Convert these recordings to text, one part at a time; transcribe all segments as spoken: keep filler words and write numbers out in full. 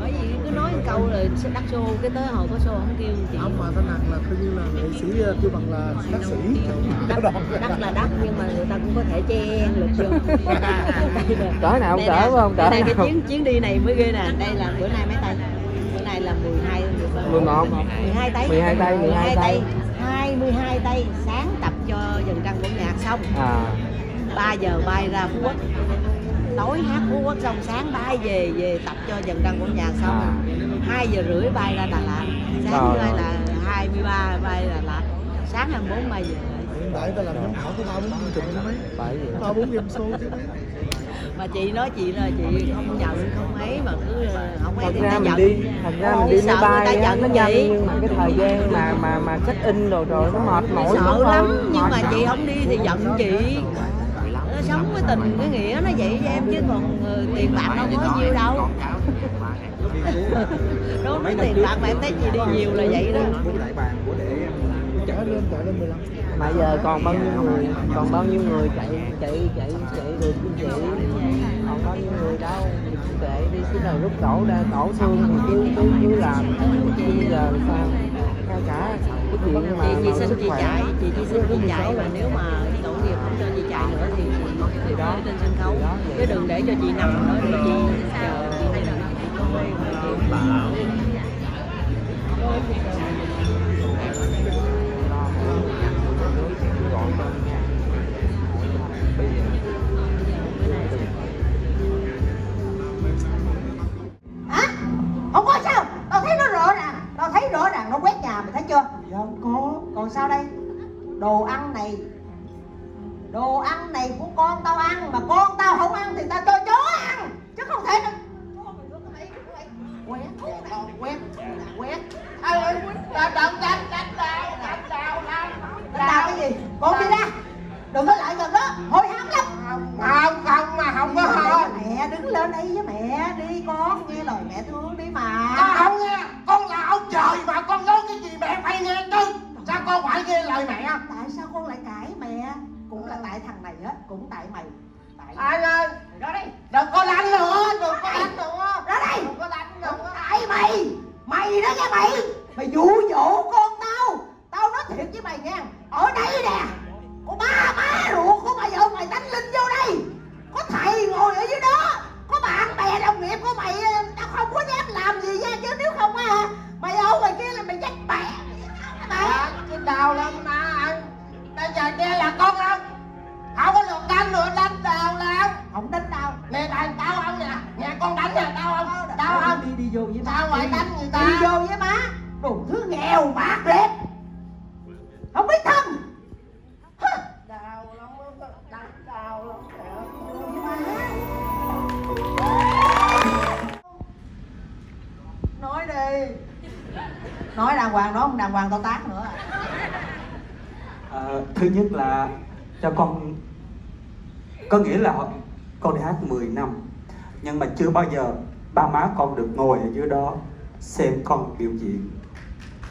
Bởi vì cứ nói câu là sẽ đắt show, cái tới hồi có show không kêu chị. Không, mà tôi nặng là coi như là nghệ sĩ kêu bằng là đắc sĩ. Đắt là đắt nhưng mà người ta cũng có thể che được chưa. Cỡ nào không cỡ không cỡ. Đây cái chuyến chuyến đi này mới ghê nè. Đây là bữa nay mấy tay. Bữa nay là mười hai mười một. mười hai tay, mười hai tay, mười hai tay. hai mươi hai tây sáng tập cho dần trăng của nhạc xong à. ba giờ bay ra Phú Quốc, tối hát Phú Quốc xong sáng bay về về tập cho dần trăng của nhạc xong à. hai giờ rưỡi bay ra Đà Lạt, sáng hôm nay là hai mươi ba bay ra Đà Lạt, sáng hai mươi bốn bay về. Tại ta làm giám khảo của tao muốn chương trình mấy, tao muốn game show chứ. Mà chị nói chị là chị không giận không ấy mà cứ không ấy thì ta giận. Đi, thật ra mình đi máy bay á, nó nhanh nhưng mà cái thời gian mà mà mà check in đồ rồi nó mệt mỏi sợ lắm. Nhưng mà chị không đi thì giận chị. Nó sống cái tình cái nghĩa nó vậy với em chứ còn tiền bạc đâu có nhiều đâu. Đối với tiền bạc mà em thấy chị đi nhiều là vậy đó. Mà giờ còn bao nhiêu người, còn bao nhiêu người chạy chạy chạy chạy được như vậy, còn bao nhiêu người đâu, chạy đi cái nào rút cổ ra cổ xương thì cứ cứ cứ làm, bây giờ sao, sao cả cái chuyện mà chị xin chị chạy, chị chỉ xin chị chạy mà nếu mà tổ nghiệp không cho chị chạy nữa thì chị đó trên sân khấu, chứ đừng để cho chị nằm nữa để chị chờ hay là hả? Không có sao? Tao thấy nó rõ ràng, tao thấy rõ ràng nó quét nhà mày thấy chưa? Dạ không có. Còn sao đây? Đồ ăn này, đồ ăn này của con tao ăn mà con tao không ăn thì tao cho chó ăn chứ không thể đâu. Quét, quét, quét. Ai ơi, đập đánh đánh tao, đập tao lắm. Tao cái gì? Con đi ra. Đừng có lại gần đó, hôi hám lắm. Không, không mà không có hôi. Mẹ đứng lên ấy với mẹ đi con, nghe lời mẹ thương đi mà. Con không nghe, con là ông trời mà con nói cái gì mẹ phải nghe chứ. Sao con phải nghe lời mẹ? Tại sao con lại cãi mẹ? Cũng là tại thằng này hết, cũng tại mày. Ai ơi, ra đây. Đừng có đánh nữa, đừng có đánh nữa. Ra đây. Đừng có đánh nữa. Tại mày, mày đó nghe mày. Mày dụ dỗ con tao. Tao nói thiệt với mày nha. Ở đây nè. Có ba má ruột của mày vợ mày đánh linh vô đây. Có thầy ngồi ở dưới đó. Có bạn bè đồng nghiệp của mày. Tao không có dám làm gì nha. Chứ nếu không á, mày ở ngoài kia là mày dắt bẻ. Cái đau lắm má anh. Bây giờ kia là con lắm. Không có được đánh nữa, đánh đau lắm. Không đánh đau. Nè thầy tao không nè. Nè con đánh nè, tao không. Tao không. Đi, đi vô với má. Tao ngoại đánh người ta. Đi vô với má. Đồ thứ nghèo bạc rệt. Không biết thân. Nói đi. Nói đàng hoàng đó, đàng hoàng tao tán nữa. À, thứ nhất là cho con, có nghĩa là con đi hát mười năm nhưng mà chưa bao giờ ba má con được ngồi ở dưới đó xem con biểu diễn.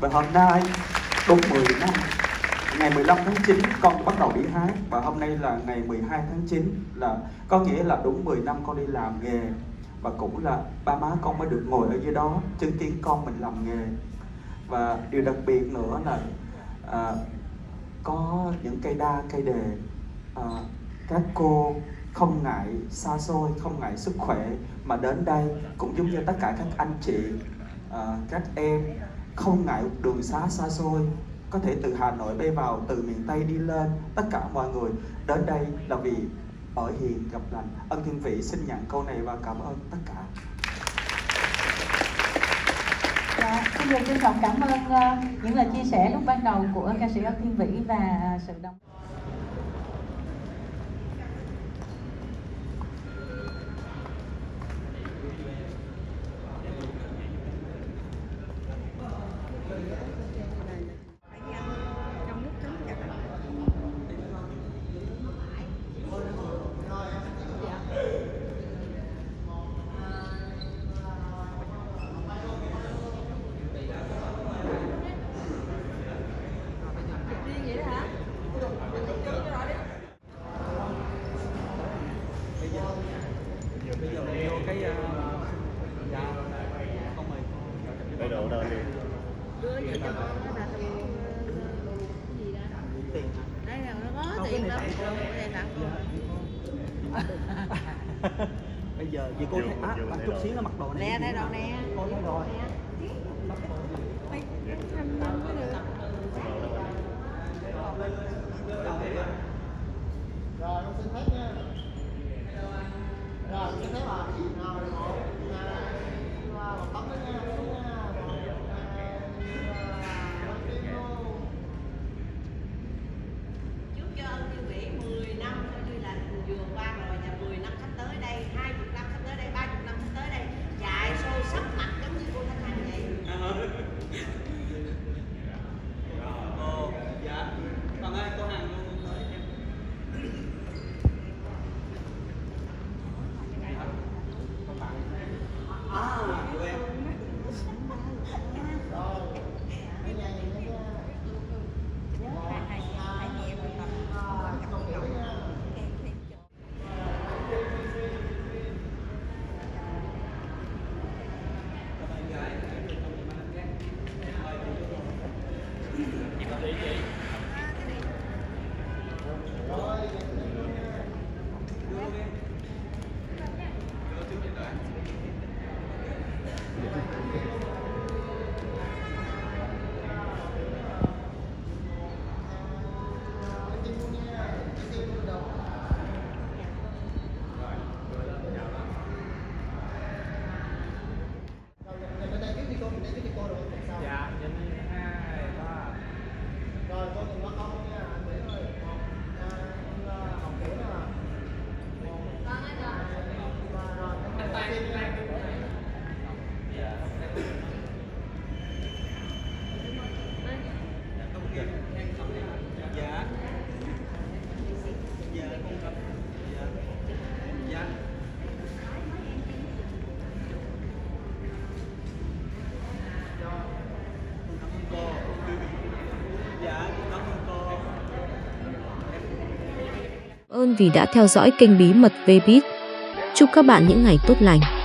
Và hôm nay đúng mười năm. Ngày mười lăm tháng chín con bắt đầu đi hát và hôm nay là ngày mười hai tháng chín, là có nghĩa là đúng mười năm con đi làm nghề và cũng là ba má con mới được ngồi ở dưới đó chứng kiến con mình làm nghề. Và điều đặc biệt nữa là à, có những cây đa cây đề à, các cô không ngại xa xôi, không ngại sức khỏe mà đến đây, cũng giống như tất cả các anh chị à, các em không ngại đường xá xa xôi, có thể từ Hà Nội bay vào, từ miền Tây đi lên, tất cả mọi người đến đây là vì ở hiền gặp lành. Ân Thiên Vĩ xin nhận câu này và cảm ơn tất cả. Dạ, xin được trân trọng cảm ơn uh, những lời chia sẻ lúc ban đầu của ca sĩ Ân Thiên Vĩ và uh, sự đồng. đầu đời liền. Đưa cho con nó là tiền gì đó. Đây là nó có tiền đâu, đây tặng con. Bây giờ chị cô thấy á, chút xíu nó mặc đồ này. Nè, thay đồ nè. Cô thấy rồi. Rồi, con xin phép nha. Rồi, xin phép à. Rồi, một, một tóc đó nha. Chúc cho Ân Thiên Vĩ mười năm coi như là vừa qua rồi, và mười năm sắp tới đây, hai mươi năm sắp tới đây, ba mươi năm sắp tới đây, chạy show sắp mặt giống như cô Thanh Thanh vậy. Rồi, cô, dạ. Còn ơi, cô Hằng luôn. Ơn vì đã theo dõi kênh Bí Mật Vbiz. Chúc các bạn những ngày tốt lành.